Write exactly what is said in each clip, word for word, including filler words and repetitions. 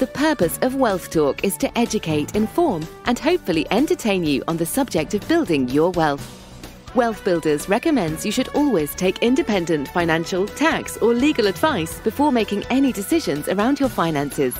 The purpose of Wealth Talk is to educate, inform, and hopefully entertain you on the subject of building your wealth. Wealth Builders recommends you should always take independent financial, tax, or legal advice before making any decisions around your finances.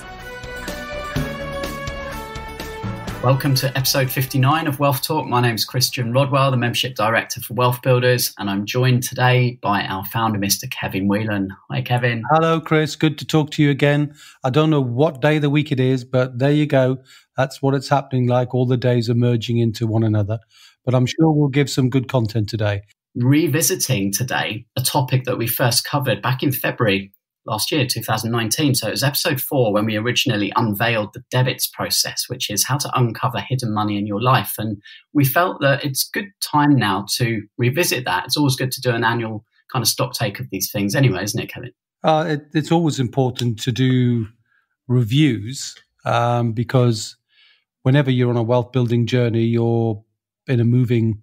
Welcome to episode fifty-nine of Wealth Talk. My name is Christian Rodwell, the Membership Director for Wealth Builders, and I'm joined today by our founder, Mister Kevin Whelan. Hi, Kevin. Hello, Chris. Good to talk to you again. I don't know what day of the week it is, but there you go. That's what it's happening like. All the days are merging into one another. But I'm sure we'll give some good content today. Revisiting today a topic that we first covered back in February last year, two thousand nineteen. So it was episode four when we originally unveiled the debits process, which is how to uncover hidden money in your life. And we felt that it's good time now to revisit that. It's always good to do an annual kind of stock take of these things anyway, isn't it, Kevin? Uh, it, it's always important to do reviews um, because whenever you're on a wealth building journey, you're in a moving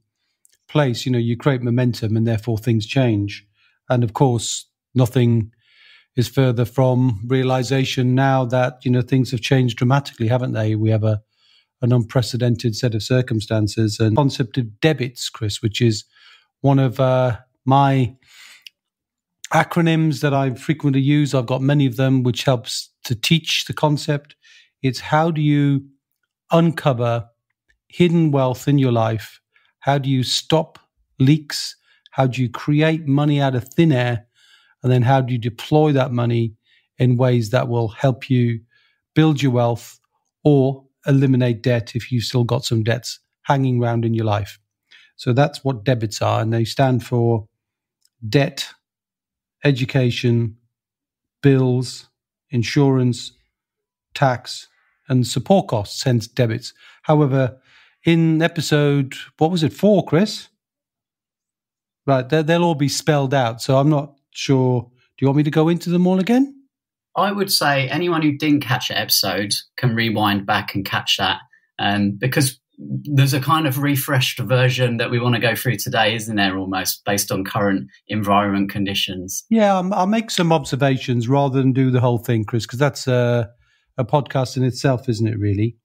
place. You know, you create momentum and therefore things change. And of course, nothing is further from realization now that, you know, things have changed dramatically, haven't they? We have a an unprecedented set of circumstances. And the concept of debits, Chris, which is one of uh, my acronyms that I frequently use. I've got many of them, which helps to teach the concept. It's how do you uncover hidden wealth in your life? How do you stop leaks? How do you create money out of thin air? And then how do you deploy that money in ways that will help you build your wealth or eliminate debt if you've still got some debts hanging around in your life? So that's what debits are. And they stand for debt, education, bills, insurance, tax, and support costs, hence debits. However, in episode, what was it, four, Chris? Right, they'll all be spelled out. So I'm not sure. Do you want me to go into them all again? I would say anyone who didn't catch an episode can rewind back and catch that, um, because there's a kind of refreshed version that we want to go through today, isn't there, almost, based on current environment conditions? Yeah, I'm, I'll make some observations rather than do the whole thing, Chris, because that's a, a podcast in itself, isn't it, really?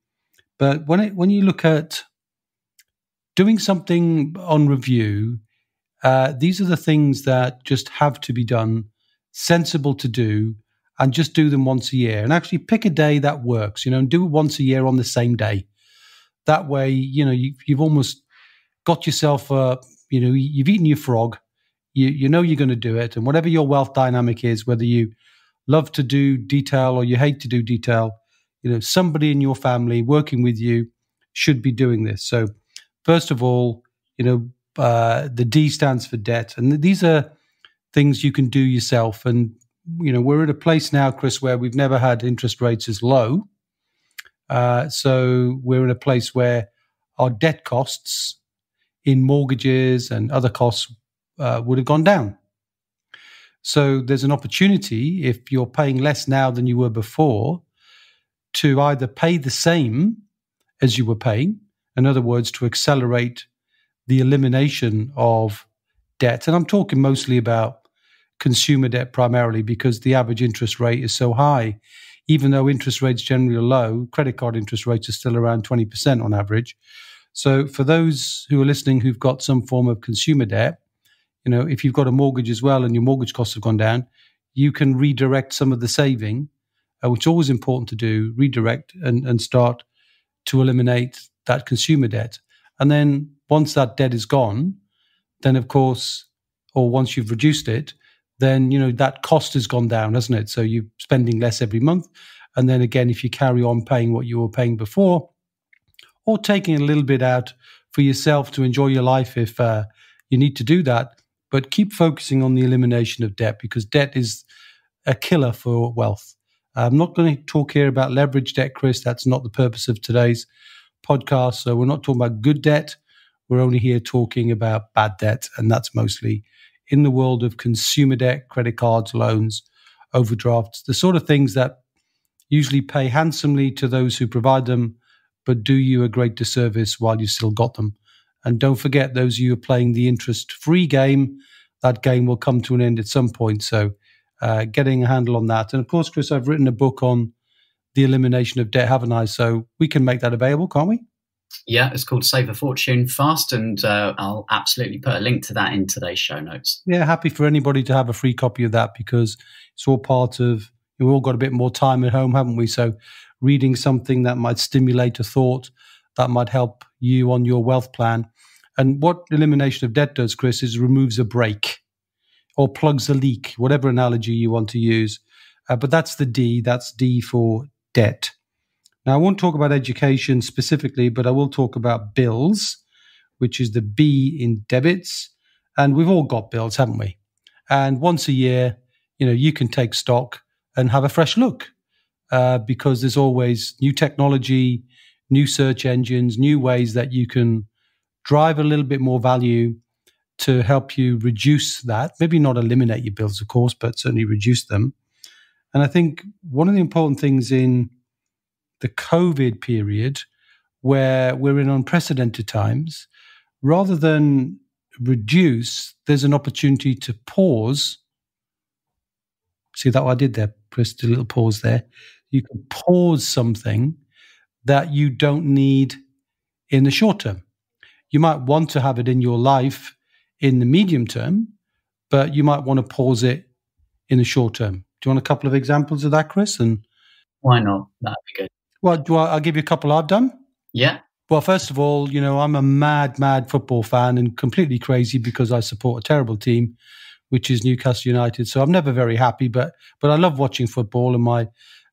But when, it, when you look at doing something on review, Uh, these are the things that just have to be done, sensible to do, and just do them once a year. And actually pick a day that works, you know, and do it once a year on the same day. That way, you know, you, you've almost got yourself, uh, you know, you've eaten your frog. You, you know you're going to do it. And whatever your wealth dynamic is, whether you love to do detail or you hate to do detail, you know, somebody in your family working with you should be doing this. So first of all, you know, Uh, the D stands for debt. And these are things you can do yourself. And, you know, we're at a place now, Chris, where we've never had interest rates as low. Uh, so we're in a place where our debt costs in mortgages and other costs uh, would have gone down. So there's an opportunity, if you're paying less now than you were before, to either pay the same as you were paying, in other words, to accelerate the elimination of debt. And I'm talking mostly about consumer debt primarily, because the average interest rate is so high. Even though interest rates generally are low, credit card interest rates are still around twenty percent on average. So for those who are listening who've got some form of consumer debt, you know, if you've got a mortgage as well and your mortgage costs have gone down, you can redirect some of the saving, uh, which is always important to do, redirect and, and start to eliminate that consumer debt. And then once that debt is gone, then of course, or once you've reduced it, then, you know, that cost has gone down, hasn't it? So you're spending less every month. And then again, if you carry on paying what you were paying before, or taking a little bit out for yourself to enjoy your life if uh, you need to do that, but keep focusing on the elimination of debt, because debt is a killer for wealth. I'm not going to talk here about leverage debt, Chris. That's not the purpose of today's podcast. So we're not talking about good debt. We're only here talking about bad debt, and that's mostly in the world of consumer debt, credit cards, loans, overdrafts, the sort of things that usually pay handsomely to those who provide them, but do you a great disservice while you still got them. And don't forget, those of you who are playing the interest-free game, that game will come to an end at some point. So uh, getting a handle on that. And of course, Chris, I've written a book on the elimination of debt, haven't I? So we can make that available, can't we? Yeah, it's called Save a Fortune Fast, and uh, I'll absolutely put a link to that in today's show notes. Yeah, happy for anybody to have a free copy of that, because it's all part of, we've all got a bit more time at home, haven't we? So reading something that might stimulate a thought, that might help you on your wealth plan. And what elimination of debt does, Chris, is removes a break or plugs a leak, whatever analogy you want to use. Uh, but that's the D, that's D for debt. Now, I won't talk about education specifically, but I will talk about bills, which is the B in debits. And we've all got bills, haven't we? And once a year, you know, you can take stock and have a fresh look uh, because there's always new technology, new search engines, new ways that you can drive a little bit more value to help you reduce that. Maybe not eliminate your bills, of course, but certainly reduce them. And I think one of the important things in the COVID period, where we're in unprecedented times, rather than reduce, there's an opportunity to pause. See that what I did there, Chris, did a little pause there. You can pause something that you don't need in the short term. You might want to have it in your life in the medium term, but you might want to pause it in the short term. Do you want a couple of examples of that, Chris? And why not? That'd be good. Well, do I, I'll give you a couple I've done. Yeah. Well, first of all, you know, I'm a mad, mad football fan and completely crazy because I support a terrible team, which is Newcastle United. So I'm never very happy, but but I love watching football, and my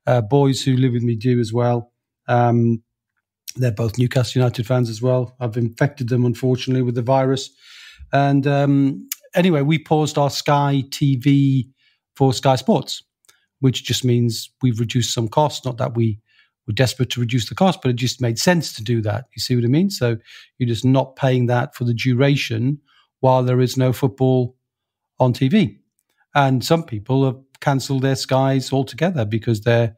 uh, boys who live with me do as well. Um, they're both Newcastle United fans as well. I've infected them, unfortunately, with the virus. And um, anyway, we paused our Sky T V for Sky Sports, which just means we've reduced some costs. Not that we were desperate to reduce the cost, but it just made sense to do that. You see what I mean? So you're just not paying that for the duration while there is no football on T V. And some people have cancelled their Skies altogether because they're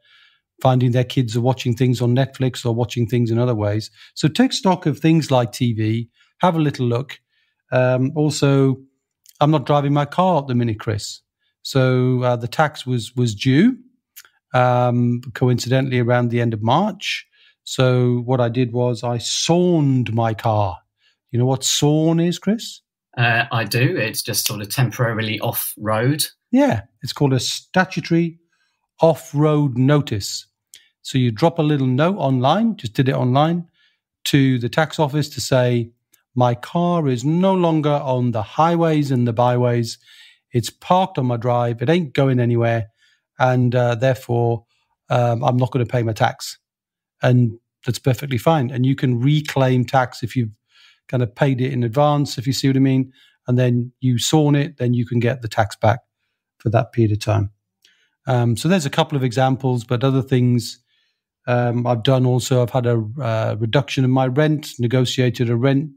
finding their kids are watching things on Netflix or watching things in other ways. So take stock of things like T V, have a little look. Um, also, I'm not driving my car at the minute, Chris. So uh, the tax was was due, um, coincidentally, around the end of March. So what I did was I sawned my car. You know what sawn is, Chris? Uh, I do. It's just sort of temporarily off-road. Yeah. It's called a statutory off-road notice. So you drop a little note online, just did it online, to the tax office to say, my car is no longer on the highways and the byways. It's parked on my drive. It ain't going anywhere. And uh, therefore, um, I'm not going to pay my tax. And that's perfectly fine. And you can reclaim tax if you've kind of paid it in advance, if you see what I mean. And then you sawn it, then you can get the tax back for that period of time. Um, so there's a couple of examples, but other things um, I've done also, I've had a uh, reduction in my rent, negotiated a rent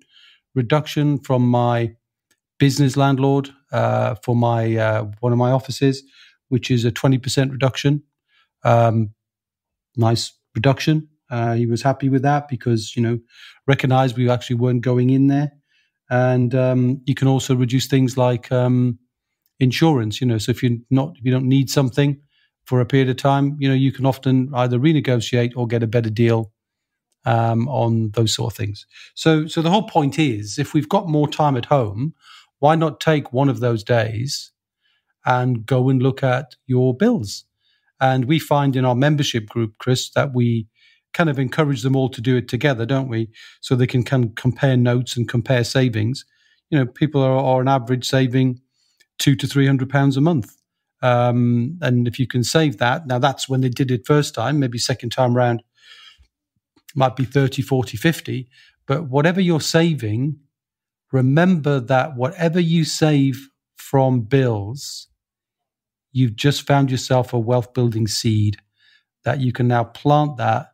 reduction from my business landlord uh, for my uh, one of my offices, which is a twenty percent reduction. Um, nice reduction. Uh, he was happy with that because, you know, recognized we actually weren't going in there. And um, you can also reduce things like um, insurance, you know, so if you're not, if you don't need something for a period of time, you know, you can often either renegotiate or get a better deal um, on those sort of things. So, so the whole point is, if we've got more time at home, why not take one of those days and go and look at your bills? And we find in our membership group, Chris, that we kind of encourage them all to do it together, don't we? So they can kind of compare notes and compare savings. You know, people are, are on average saving two to three hundred pounds a month, um, and if you can save that, now that's when they did it first time. Maybe second time round might be thirty, forty, fifty. But whatever you're saving, remember that whatever you save from bills, you've just found yourself a wealth building seed that you can now plant that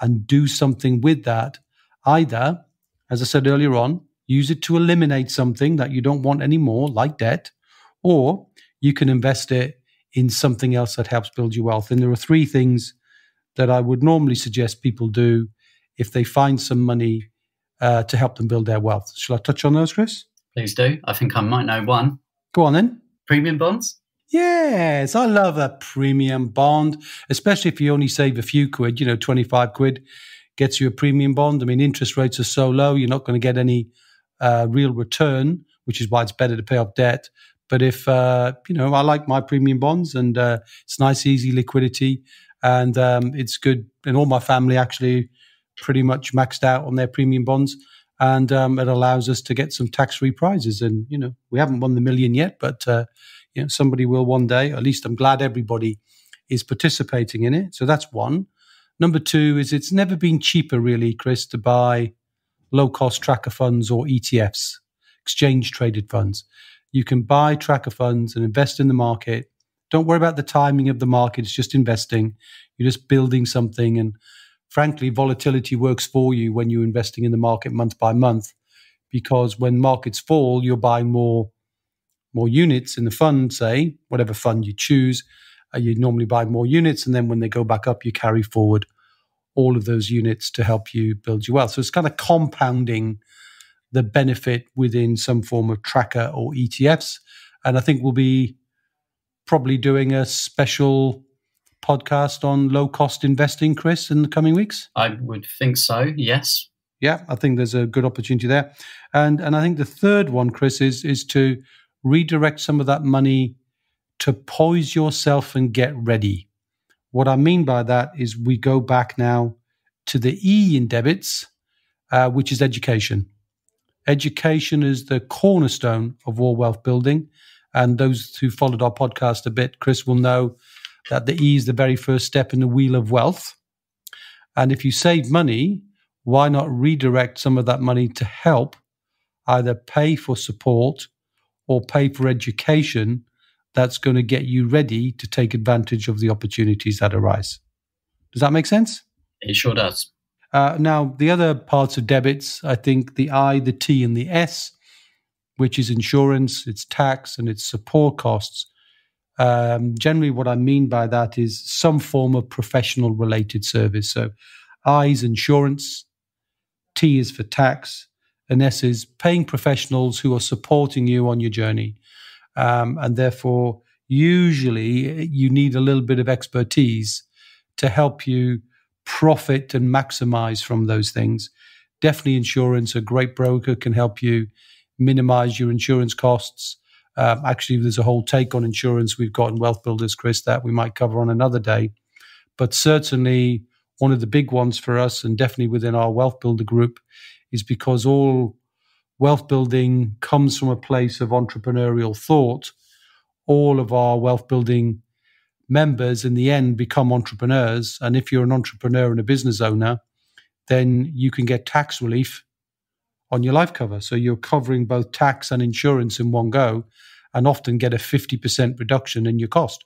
and do something with that, either, as I said earlier on, use it to eliminate something that you don't want anymore, like debt, or you can invest it in something else that helps build your wealth. And there are three things that I would normally suggest people do if they find some money uh, to help them build their wealth. Shall I touch on those, Chris? Please do. I think I might know one. Go on then. Premium bonds? Yes, I love a premium bond, especially if you only save a few quid, you know, twenty-five quid gets you a premium bond. I mean, interest rates are so low, you're not going to get any uh, real return, which is why it's better to pay off debt. But if, uh, you know, I like my premium bonds and uh, it's nice, easy liquidity and um, it's good. And all my family actually pretty much maxed out on their premium bonds. And um, it allows us to get some tax-free prizes. And, you know, we haven't won the million yet, but, uh, you know, somebody will one day. At least I'm glad everybody is participating in it. So that's one. Number two is it's never been cheaper, really, Chris, to buy low-cost tracker funds or E T Fs, exchange-traded funds. You can buy tracker funds and invest in the market. Don't worry about the timing of the market. It's just investing. You're just building something. And frankly, volatility works for you when you're investing in the market month by month, because when markets fall, you're buying more more units in the fund, say, whatever fund you choose. Uh, you normally buy more units, and then when they go back up, you carry forward all of those units to help you build your wealth. So it's kind of compounding the benefit within some form of tracker or E T Fs. And I think we'll be probably doing a special podcast on low-cost investing, Chris, in the coming weeks? I would think so, yes. Yeah, I think there's a good opportunity there. And and I think the third one, Chris, is, is to redirect some of that money to poise yourself and get ready. What I mean by that is we go back now to the E in debits, uh, which is education. Education is the cornerstone of all wealth building. And those who followed our podcast a bit, Chris, will know that the E is the very first step in the wheel of wealth. And if you save money, why not redirect some of that money to help either pay for support or pay for education that's going to get you ready to take advantage of the opportunities that arise? Does that make sense? It sure does. Uh, now, the other parts of debits, I think the I, the T, and the S, which is insurance, it's tax, and it's support costs. Um, generally, what I mean by that is some form of professional-related service. So I is insurance, T is for tax, and S is paying professionals who are supporting you on your journey. Um, and therefore, usually, you need a little bit of expertise to help you profit and maximize from those things. Definitely insurance, a great broker can help you minimize your insurance costs. Um, actually, there's a whole take on insurance we've got in Wealth Builders, Chris, that we might cover on another day. But certainly one of the big ones for us, and definitely within our Wealth Builder group, is because all wealth building comes from a place of entrepreneurial thought. All of our wealth building members in the end become entrepreneurs. And if you're an entrepreneur and a business owner, then you can get tax relief on your life cover. So you're covering both tax and insurance in one go and often get a fifty percent reduction in your cost.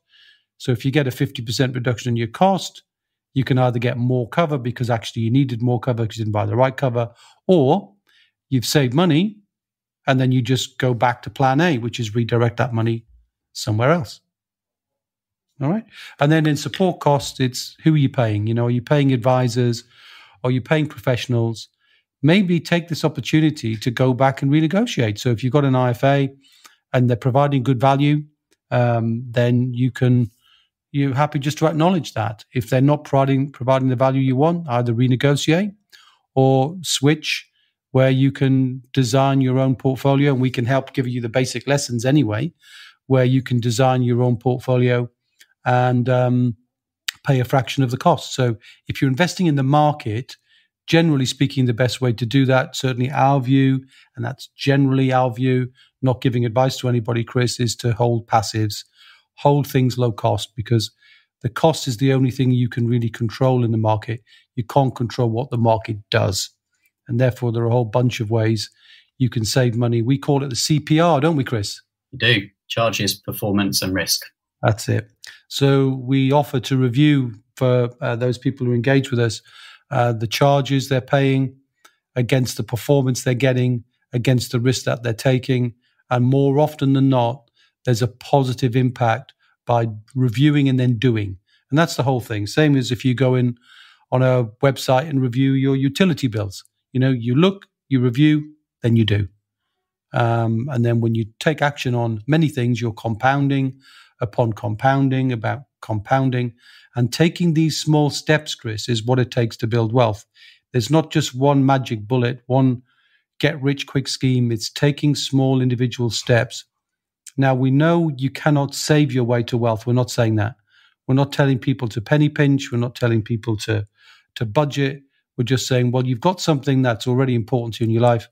So if you get a fifty percent reduction in your cost, you can either get more cover because actually you needed more cover because you didn't buy the right cover, or you've saved money and then you just go back to plan A, which is redirect that money somewhere else. All right. And then in support costs, it's who are you paying? You know, are you paying advisors? Are you paying professionals? Maybe take this opportunity to go back and renegotiate. So if you've got an I F A and they're providing good value, um, then you can, you're happy just to acknowledge that. If they're not providing, providing the value you want, either renegotiate or switch, where you can design your own portfolio. And we can help give you the basic lessons anyway, where you can design your own portfolio and um, pay a fraction of the cost. So if you're investing in the market, generally speaking, the best way to do that, certainly our view, and that's generally our view, not giving advice to anybody, Chris, is to hold passives, hold things low cost, because the cost is the only thing you can really control in the market. You can't control what the market does. And therefore, there are a whole bunch of ways you can save money. We call it the C P R, don't we, Chris? You do. Charges, performance, and risk. That's it. So we offer to review for uh, those people who engage with us, Uh, the charges they're paying against the performance they're getting, against the risk that they're taking. And more often than not, there's a positive impact by reviewing and then doing. And that's the whole thing. Same as if you go in on a website and review your utility bills. You know, you look, you review, then you do. Um, and then when you take action on many things, you're compounding upon compounding, about compounding. And taking these small steps, Chris, is what it takes to build wealth. There's not just one magic bullet, one get-rich-quick scheme. It's taking small individual steps. Now, we know you cannot save your way to wealth. We're not saying that. We're not telling people to penny pinch. We're not telling people to, to budget. We're just saying, well, you've got something that's already important to you in your life.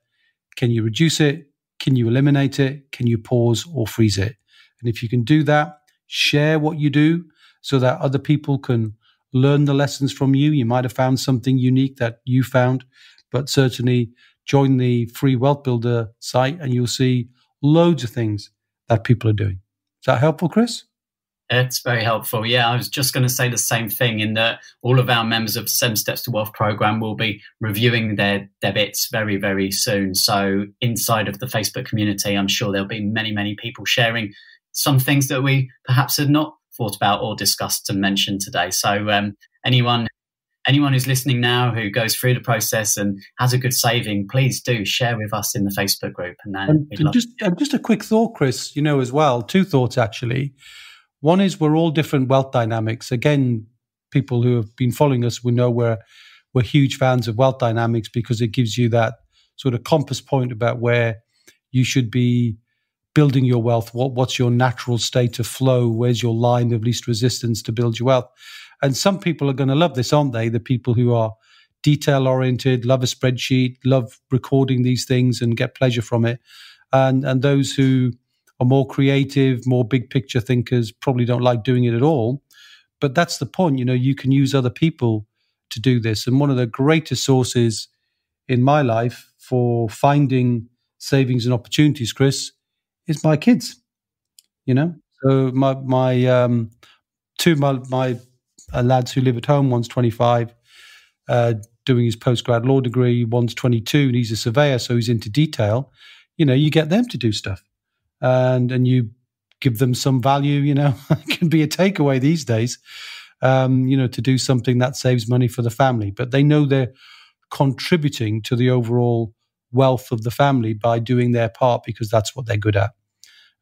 Can you reduce it? Can you eliminate it? Can you pause or freeze it? And if you can do that, share what you do so that other people can learn the lessons from you. You might have found something unique that you found, but certainly join the free Wealth Builder site and you'll see loads of things that people are doing. Is that helpful, Chris? It's very helpful. Yeah, I was just going to say the same thing in that all of our members of Seven Steps to Wealth program will be reviewing their debits very, very soon. So inside of the Facebook community, I'm sure there'll be many, many people sharing some things that we perhaps had not thought about or discussed and mentioned today. So um, anyone anyone who's listening now who goes through the process and has a good saving, please do share with us in the Facebook group. And then and we'd love just, to- just a quick thought, Chris, you know, as well, two thoughts actually. One is we're all different wealth dynamics. Again, people who have been following us will know we're, we're huge fans of wealth dynamics because it gives you that sort of compass point about where you should be building your wealth, what, what's your natural state of flow, where's your line of least resistance to build your wealth. And some people are going to love this, aren't they? The people who are detail-oriented, love a spreadsheet, love recording these things and get pleasure from it. And, and those who are more creative, more big picture thinkers probably don't like doing it at all. But that's the point, you know, you can use other people to do this. And one of the greatest sources in my life for finding savings and opportunities, Chris, is my kids, you know. So my, my um, two of my, my uh, lads who live at home, one's twenty-five, uh, doing his postgrad law degree, one's twenty-two, and he's a surveyor, so he's into detail. You know, you get them to do stuff. And and you give them some value, you know, it can be a takeaway these days, um, you know, to do something that saves money for the family. But they know they're contributing to the overall wealth of the family by doing their part because that's what they're good at.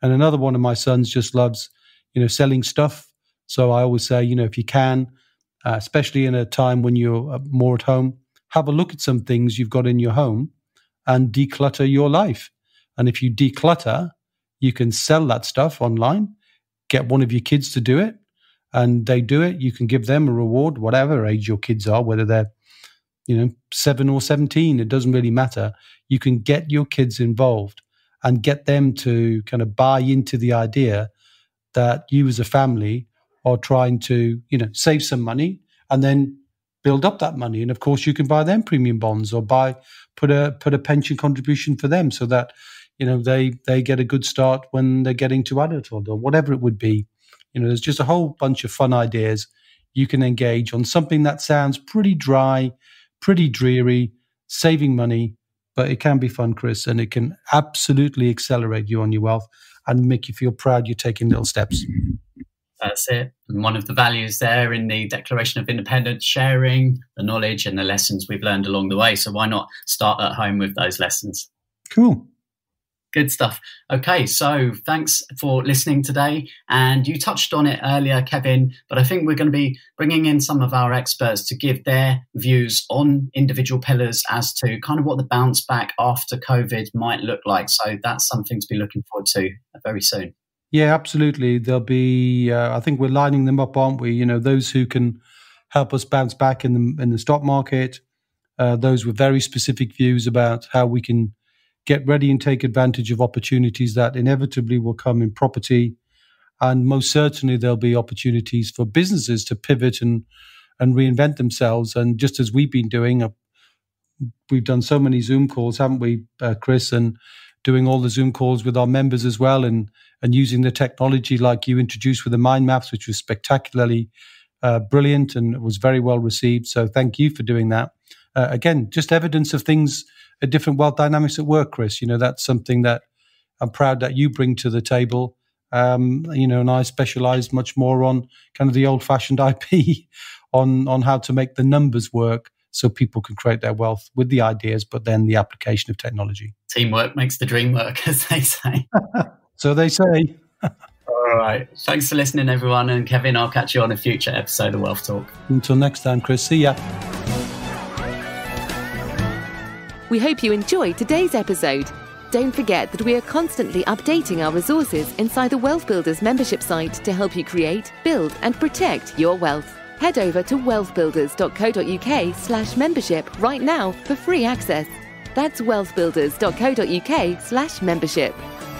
And another one of my sons just loves, you know, selling stuff. So I always say, you know, if you can, uh, especially in a time when you're more at home, have a look at some things you've got in your home and declutter your life. And if you declutter, you can sell that stuff online, get one of your kids to do it, and they do it. You can give them a reward, whatever age your kids are, whether they're, you know, seven or seventeen, it doesn't really matter. You can get your kids involved and get them to kind of buy into the idea that you as a family are trying to, you know, save some money and then build up that money. And of course, you can buy them premium bonds or buy, put a, put a pension contribution for them so that, you know, they, they get a good start when they're getting to adulthood or whatever it would be. You know, there's just a whole bunch of fun ideas you can engage on something that sounds pretty dry, pretty dreary, saving money, but it can be fun, Chris, and it can absolutely accelerate you on your wealth and make you feel proud you're taking little steps. That's it. And one of the values there in the Declaration of Independence, sharing the knowledge and the lessons we've learned along the way. So why not start at home with those lessons? Cool. Good stuff. Okay, so thanks for listening today. And you touched on it earlier, Kevin, but I think we're going to be bringing in some of our experts to give their views on individual pillars as to kind of what the bounce back after COVID might look like. So that's something to be looking forward to very soon. Yeah, absolutely. There'll be, uh, I think we're lining them up, aren't we? You know, those who can help us bounce back in the, in the stock market, uh, those with very specific views about how we can get ready and take advantage of opportunities that inevitably will come in property. And most certainly there'll be opportunities for businesses to pivot and, and reinvent themselves. And just as we've been doing, uh, we've done so many Zoom calls, haven't we, uh, Chris? And doing all the Zoom calls with our members as well and, and using the technology like you introduced with the mind maps, which was spectacularly uh, brilliant and was very well received. So thank you for doing that. Uh, again, just evidence of things, a different wealth dynamics at work, Chris. You know, that's something that I'm proud that you bring to the table. Um, you know, and I specialize much more on kind of the old fashioned I P on, on how to make the numbers work so people can create their wealth with the ideas, but then the application of technology. Teamwork makes the dream work, as they say. So they say. All right. Thanks for listening, everyone. And Kevin, I'll catch you on a future episode of Wealth Talk. Until next time, Chris. See ya. We hope you enjoyed today's episode. Don't forget that we are constantly updating our resources inside the Wealth Builders membership site to help you create, build and protect your wealth. Head over to wealthbuilders.co.uk slash membership right now for free access. That's wealthbuilders.co.uk slash membership.